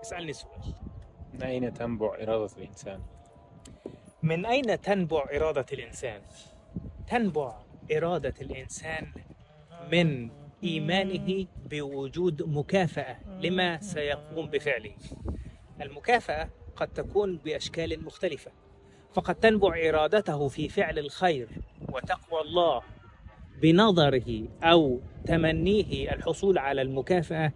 اسألني سؤال. من أين تنبع إرادة الإنسان؟ من أين تنبع إرادة الإنسان؟ تنبع إرادة الإنسان من إيمانه بوجود مكافأة لما سيقوم بفعله. المكافأة قد تكون بأشكال مختلفة، فقد تنبع إرادته في فعل الخير وتقوى الله بنظره أو تمنيه الحصول على المكافأة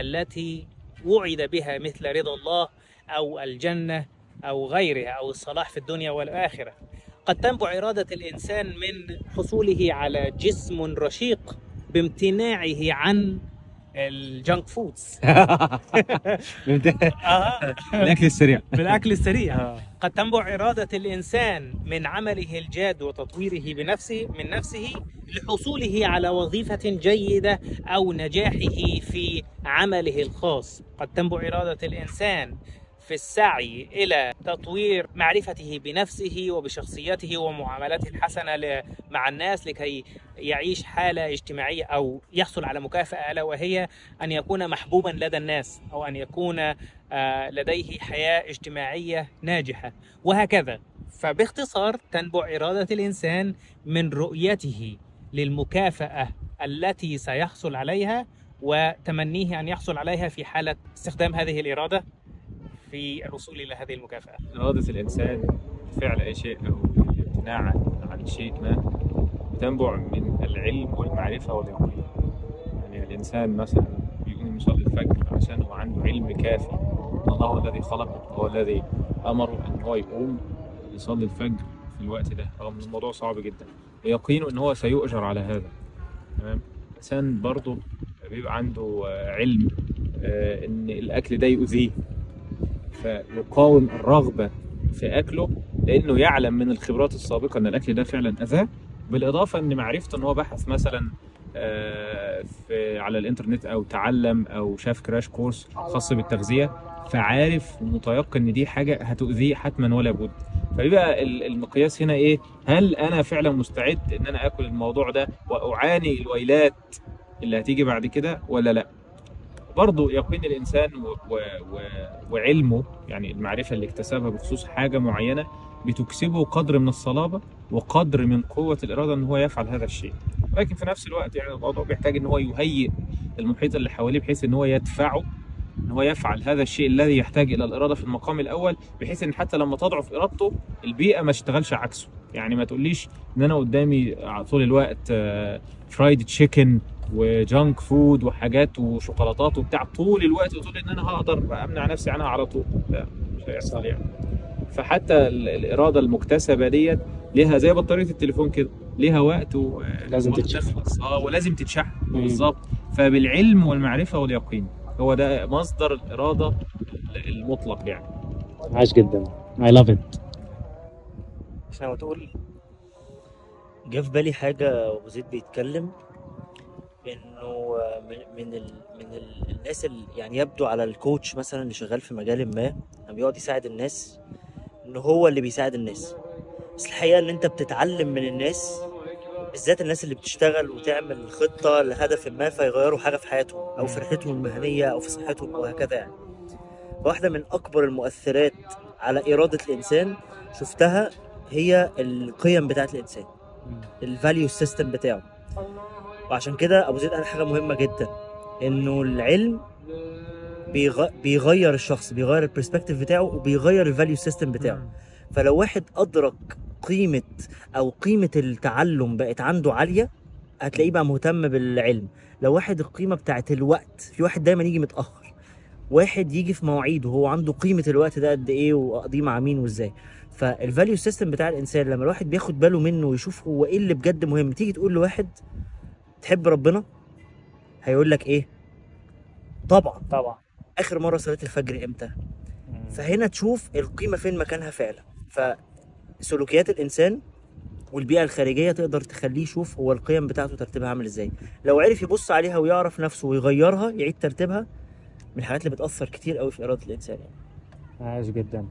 التي وعد بها مثل رضا الله أو الجنة أو غيرها أو الصلاح في الدنيا والآخرة. قد تنبع إرادة الإنسان من حصوله على جسم رشيق بامتناعه عن الجنك فودز الأكل السريع قد تنبع إرادة الإنسان من عمله الجاد وتطويره بنفسه من نفسه لحصوله على وظيفة جيدة أو نجاحه في عمله الخاص. قد تنبع إرادة الإنسان في السعي إلى تطوير معرفته بنفسه وبشخصيته ومعاملته الحسنة مع الناس لكي يعيش حالة اجتماعية أو يحصل على مكافأة، ألا وهي أن يكون محبوبا لدى الناس أو أن يكون لديه حياة اجتماعية ناجحة وهكذا. فباختصار تنبع إرادة الإنسان من رؤيته للمكافأة التي سيحصل عليها وتمنيه أن يحصل عليها في حالة استخدام هذه الإرادة في الوصول إلى هذه المكافأة. إرادة الإنسان فعل أي شيء أو الامتناع عن شيء ما تنبع من العلم والمعرفة واليقين. يعني الإنسان مثلا بيقوم من صلاة الفجر عشان هو عنده علم كافي، الله الذي خلقه، هو الذي أمره أن هو يقوم يصلي الفجر في الوقت ده رغم إن الموضوع صعب جدا، ويقينه إن هو سيؤجر على هذا. تمام. الإنسان برضه بيبقى عنده علم إن الأكل ده يؤذيه، فيقاوم الرغبة في أكله لأنه يعلم من الخبرات السابقة أن الأكل ده فعلا أذى. بالإضافة أن معرفته أن هو بحث مثلا على الإنترنت أو تعلم أو شاف كراش كورس خاص بالتغذية، فعارف ومتيقن أن دي حاجة هتؤذيه حتما ولا بد. فبيبقى المقياس هنا إيه؟ هل أنا فعلا مستعد أن أنا أكل الموضوع ده وأعاني الويلات اللي هتيجي بعد كده ولا لأ؟ برضه يقين الإنسان وعلمه، يعني المعرفة اللي اكتسبها بخصوص حاجة معينة، بتكسبه قدر من الصلابة وقدر من قوة الإرادة إن هو يفعل هذا الشيء. لكن في نفس الوقت يعني الموضوع بيحتاج إن هو يهيئ المحيط اللي حواليه بحيث إن هو يدفعه إن هو يفعل هذا الشيء الذي يحتاج إلى الإرادة في المقام الأول، بحيث إن حتى لما تضعف إرادته البيئة ما تشتغلش عكسه. يعني ما تقوليش إن أنا قدامي طول الوقت فرايد تشيكن وجانك فود وحاجات وشوكولاتات وبتاع طول الوقت، وتقول ان انا هقدر امنع نفسي عنها على طول، لا مش هيحصل يعني. فحتى الاراده المكتسبه ديت ليها زي بطاريه التليفون كده، ليها وقت ولازم تخلص ولازم تتشحن بالظبط. فبالعلم والمعرفه واليقين هو ده مصدر الاراده المطلق يعني. عاش جدا. I love it. مش ناوي تقول؟ جه في بالي حاجه وابو زيد بيتكلم انه من الناس اللي يعني يبدو على الكوتش مثلا اللي شغال في مجال ما لما يقعد يساعد الناس ان هو اللي بيساعد الناس، بس الحقيقه ان انت بتتعلم من الناس، بالذات الناس اللي بتشتغل وتعمل خطه لهدف ما فيغيروا حاجه في حياتهم او في رحلتهم المهنيه او في صحتهم وهكذا يعني. واحده من اكبر المؤثرات على اراده الانسان شفتها هي القيم بتاعه الانسان، الفاليو سيستم بتاعه. وعشان كده ابو زيد قال حاجه مهمه جدا، انه العلم بيغير الشخص، بيغير البرسبكتيف بتاعه وبيغير الفاليو سيستم بتاعه. فلو واحد ادرك قيمه التعلم بقت عنده عاليه، هتلاقيه بقى مهتم بالعلم. لو واحد القيمه بتاعت الوقت، في واحد دايما يجي متاخر، واحد يجي في مواعيده، هو عنده قيمه الوقت ده قد ايه واقضيه مع مين وازاي. فالفاليو سيستم بتاع الانسان لما الواحد بياخد باله منه ويشوف هو ايه اللي بجد مهم. تيجي تقول لواحد تحب ربنا هيقول لك ايه؟ طبعا اخر مره صليت الفجر امتى؟ فهنا تشوف القيمه فين مكانها فعلا. فسلوكيات الانسان والبيئه الخارجيه تقدر تخليه يشوف هو القيم بتاعته ترتيبها عامل ازاي. لو عرف يبص عليها ويعرف نفسه ويغيرها، يعيد ترتيبها، من الحاجات اللي بتاثر كتير قوي في اراده الانسان يعني. عاش جدا.